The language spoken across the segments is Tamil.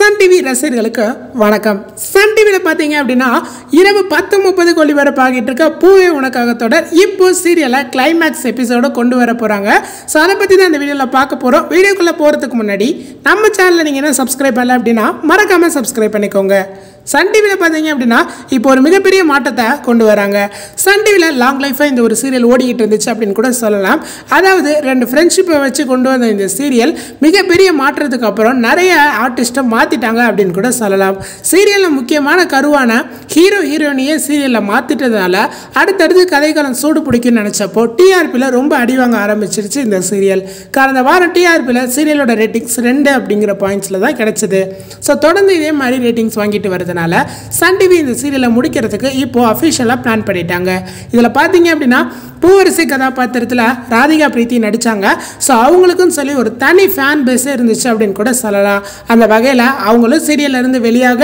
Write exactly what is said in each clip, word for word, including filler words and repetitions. Sun T V Rasilka, Wanakam. Sun T V Pathing Abdina, Irava Patamopa Colivera Pagitrika, Pue Unakagatoda, Ipo serial climax episode of Kondura Poranga, Salapathin and the video Pakapora, video Kulapora the Kumunadi, Nama channel and subscribe Alabdina, Marakama subscribe Panikonga. Sun T V Pathing Abdina, Ipor Migapiri Matata, Konduranga. Sun T V Long Life in the serial Wodi in the chapter in Kuda Salam, Ada and Friendship of Chikundor in the serial, Migapiri Matra the Kaparan, Naraya artist of Matitanga Abdin Kuda Salam. Serial Mukiamana Karuana, Hero Hero Nia serial of Matitadala, Adatari Kadakal and Soda Pudikin and Chapo, T R Pillar, Rumba Adivang Aramichirch in the serial. Karanavara T R Pillar, serial order ratings, render Abdinger points Lada Katade. So Thodan the Mari ratings Wangi to Varthan. Sun T V in the serial முடிக்கிறதுக்கு இப்போ official plan பண்ணிட்டாங்க. இதுல பாத்தீங்க அப்படின்னா பூவரசி கதாபாத்திரத்துல ராதிகா பிரீத்தி நடிச்சாங்க. சோ அவங்களுக்கும் சொல்லி ஒரு தனி ஃபேன் பேஸ் இருந்துச்சு அப்படிን கூட சொல்லலாம். அந்த வகையில அவங்களும் சீரியல்ல இருந்து வெளியாக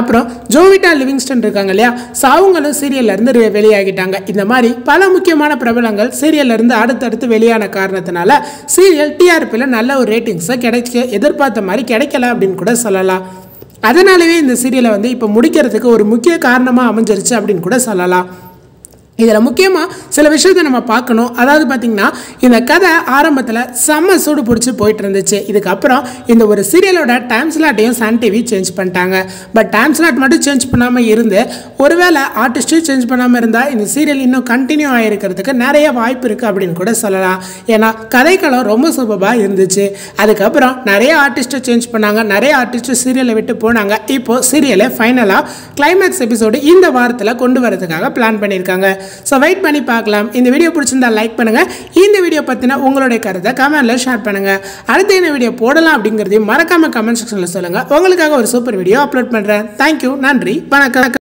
அப்புறம் ஜோவிட்டா லிவிங்ஸ்டன் இருக்காங்கலையா. சோ அவங்களும் சீரியல்ல இருந்து வெளியாகிட்டாங்க. இந்த மாதிரி பல முக்கியமான பிரபலங்கள் சீரியல்ல இருந்து அடுத்தடுத்து வெளியான காரணத்தினால சீரியல் டிஆர்பில நல்ல ஒரு ரேட்டிங்ஸ் கிடைக்க எதிர்பார்த்த மாதிரி கிடைக்கல அப்படிን கூட சொல்லலாம். அதனாலவே இந்த சீரியலை வந்து இப்ப முடிக்கிறதுக்கு ஒரு முக்கிய காரணமா அமைஞ்சிருச்சு அப்படினு கூட சொல்லலாம். இதல முக்கியமா சில விஷயத்தை நம்ம பார்க்கணும். அதாவது பாத்தீங்கன்னா இந்த கதை ஆரம்பத்துல செம்ம சூடு புடிச்சு போயிட்டு இருந்துச்சு. இதுக்கு அப்புறம் இந்த ஒரு சீரியலோட டைம் ஸ்லாட்டையும் சன் டிவி சேஞ்ச் பண்ணிட்டாங்க. பட் டைம் ஸ்லாட் மட்டும் சேஞ்ச் பண்ணாம இருந்து ஒருவேளை ஆர்டிஸ்ட் சேஞ்ச் பண்ணாம இருந்தா இந்த சீரியல் இன்னும் கண்டினியூ ஆயிருக்கிறதுக்கு நிறைய வாய்ப்பு இருக்கு அப்படினு கூட சொல்லலாம். ஏனா கதைகளம் ரொம்ப சூப்பரா இருந்துச்சு. அதுக்கு அப்புறம் நிறைய ஆர்டிஸ்ட் சேஞ்ச் பண்ணாங்க. நிறைய ஆர்டிஸ்ட் சீரியலை விட்டு போனாங்க. இப்போ சீரியலை ஃபைனலா கிளைமாக்ஸ் எபிசோட் இந்த வாரத்துல கொண்டு வரதுக்காக பிளான் பண்ணிருக்காங்க. So wait பண்ணி பார்க்கலாம். இந்த வீடியோ பிடிச்சிருந்தா லைக் பண்ணுங்க. இந்த வீடியோ பத்தின உங்களுடைய கருத்தை கமெண்ட்ல ஷேர் பண்ணுங்க. அடுத்து என்ன வீடியோ போடலாம் அப்படிங்கறதையும் மறக்காம கமெண்ட் செக்ஷன்ல சொல்லுங்க. உங்களுக்காக ஒரு சூப்பர் வீடியோ அப்லோட் பண்றேன். Thank you. நன்றி. வணக்கம்.